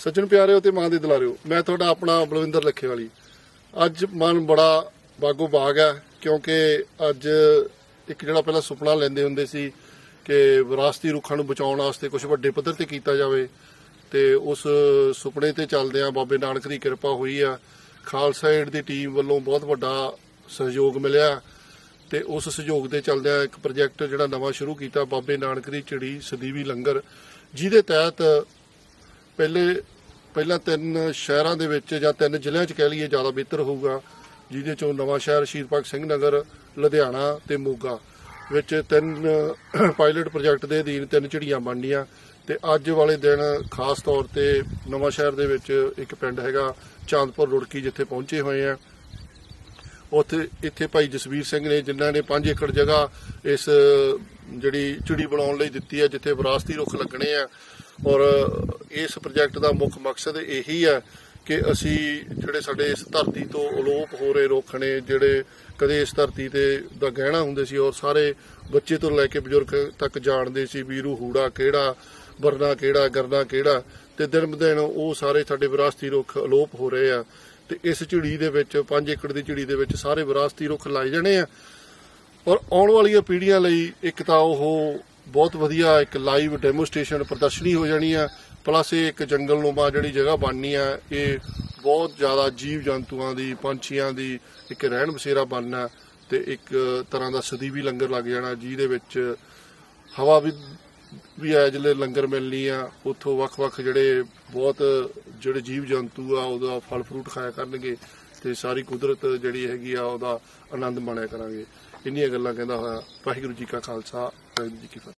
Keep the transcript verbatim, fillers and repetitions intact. सज्जन प्यारे ते मां दे दुलारे हो, मैं तुहाडा अपना बलविंदर लखेवाली। अज मन बड़ा बागो बाग है क्योंकि अज एक जिहड़ा पहला सुपना लैंदे हुंदे सी कि विरासती रुखां नूं बचाउण वास्ते कुछ वड्डे पद्धर ते कीता जावे, ते उस सुपने ते चलदिआं बाबे नानक दी किरपा होई आ। खालसा एड दी टीम वल्लों बहुत वड्डा सहयोग मिलिआ ते उस सहयोग दे चलदिआं एक प्रोजैक्ट जिहड़ा नवां शुरू कीता बाबे नानक दी झड़ी सदीवी लंगर, जिहदे तहत पहले ਪਹਿਲਾਂ ਤਿੰਨ ਸ਼ਹਿਰਾਂ ਦੇ ਵਿੱਚ ਜਾਂ ਤਿੰਨ ਜ਼ਿਲ੍ਹਿਆਂ 'ਚ ਕਹਿ ਲਈਏ ਜ਼ਿਆਦਾ ਬਿਹਤਰ ਹੋਊਗਾ, ਜਿਹਦੇ 'ਚੋਂ ਨਵਾਂਸ਼ਹਿਰ, ਸ਼ਹੀਦ ਭਗਤ ਸਿੰਘ ਨਗਰ, ਲੁਧਿਆਣਾ ਤੇ ਮੋਗਾ ਵਿੱਚ ਤਿੰਨ ਪਾਇਲਟ ਪ੍ਰੋਜੈਕਟ ਦੇ ਅਧੀਨ ਤਿੰਨ ਝੜੀਆਂ ਬਣਨੀਆਂ। ਤੇ ਅੱਜ ਵਾਲੇ ਦਿਨ ਖਾਸ ਤੌਰ ਤੇ ਨਵਾਂਸ਼ਹਿਰ ਦੇ ਵਿੱਚ ਇੱਕ ਪਿੰਡ ਹੈਗਾ ਚਾਂਦਪੁਰ ਰੁੜਕੀ, ਜਿੱਥੇ ਪਹੁੰਚੇ ਹੋਏ ਆ। ਉੱਥੇ ਇੱਥੇ ਭਾਈ ਜਸਬੀਰ ਸਿੰਘ ਨੇ, ਜਿਨ੍ਹਾਂ ਨੇ ਪੰਜ ਏਕੜ ਜਗ੍ਹਾ ਇਸ ਜਿਹੜੀ ਝਿੜੀ ਬਣਾਉਣ ਲਈ ਦਿੱਤੀ ਹੈ, ਜਿੱਥੇ ਵਿਰਾਸਤੀ ਰੁੱਖ ਲੱਗਣੇ ਆ। और इस प्रोजैक्ट का मुख्य मकसद यही है कि असी जिहड़े साडे इस धरती तो अलोप हो रहे रुख ने, जिहड़े कदे इस धरती ते दा गहना हुंदे सी और सारे बच्चे तो लैके बजुर्ग तक जाणदे सी वीरू हूड़ा किहड़ा, बरना किहड़ा, गरना किहड़ा, ते दिन ब दिन वो सारे साडे विरासती रुख अलोप हो रहे हैं। ते इस झिड़ी दे विच पांच एकड़ दी झिड़ी दे विच सारे विरासती रुख लाए जाने आ और आउण वालियां पीढ़ियां लई इक तां ओह बहुत वधिया एक लाइव डेमोस्ट्रेशन प्रदर्शनी हो जानी है, प्लस ये एक जंगल नुमा जिहड़ी जगह बननी है, ये बहुत ज़्यादा जीव जंतुओं की, पंछियों की एक रहन बसेरा बनना ते एक तरह का सदीवी लंगर लग जाना, जिहदे विच हवा भी भी है जिहड़े लंगर मिलनी आ, उत्थों वख-वख जिहड़े बहुत जिहड़े जीव जंतु आ उहदा फल फ्रूट खाया करनगे ते सारी कुदरत जिहड़ी हैगी आ उहदा आनंद माणिया करांगे। इन्नियां गल्लां कहंदा होया वाहिगुरू जी का खालसा वाहिगुरू जी की फतह।